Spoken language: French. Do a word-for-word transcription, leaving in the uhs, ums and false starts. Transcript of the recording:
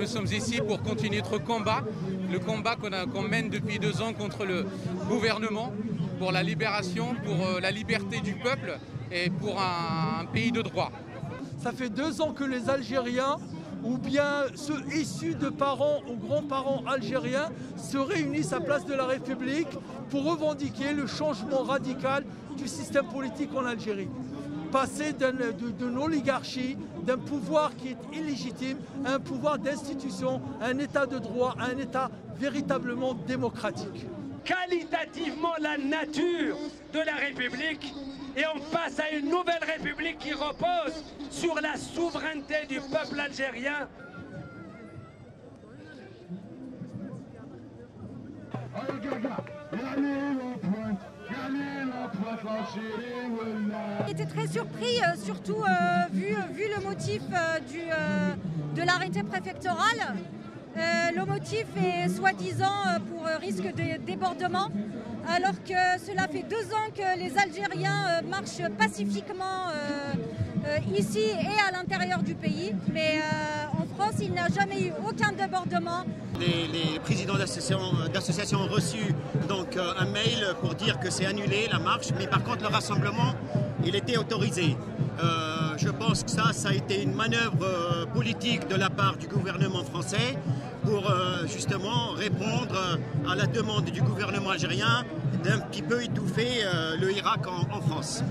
nous sommes ici pour continuer notre combat, le combat qu'on qu'on mène depuis deux ans contre le gouvernement, pour la libération, pour euh, la liberté du peuple et pour un, un pays de droit. Ça fait deux ans que les Algériens, ou bien ceux issus de parents ou grands-parents algériens, se réunissent à Place de la République pour revendiquer le changement radical du système politique en Algérie. Passer d'une oligarchie, d'un pouvoir qui est illégitime, à un pouvoir d'institution, à un état de droit, à un état véritablement démocratique. Qualitativement la nature de la République, et on passe à une nouvelle République qui repose sur la souveraineté du peuple algérien. J'étais très surpris, euh, surtout euh, vu, vu le motif euh, du, euh, de l'arrêté préfectoral. Euh, le motif est soi-disant euh, pour euh, risque de débordement, alors que cela fait deux ans que les Algériens euh, marchent pacifiquement euh, euh, ici et à l'intérieur du pays. Mais euh, en France, il n'y a jamais eu aucun débordement. Les, les présidents d'associations ont reçu donc, euh, un mail pour dire que c'est annulé la marche, mais par contre le rassemblement, il était autorisé. Euh, je pense que ça, ça a été une manœuvre euh, politique de la part du gouvernement français pour euh, justement répondre à la demande du gouvernement algérien d'un petit peu étouffer euh, le Hirak en, en France.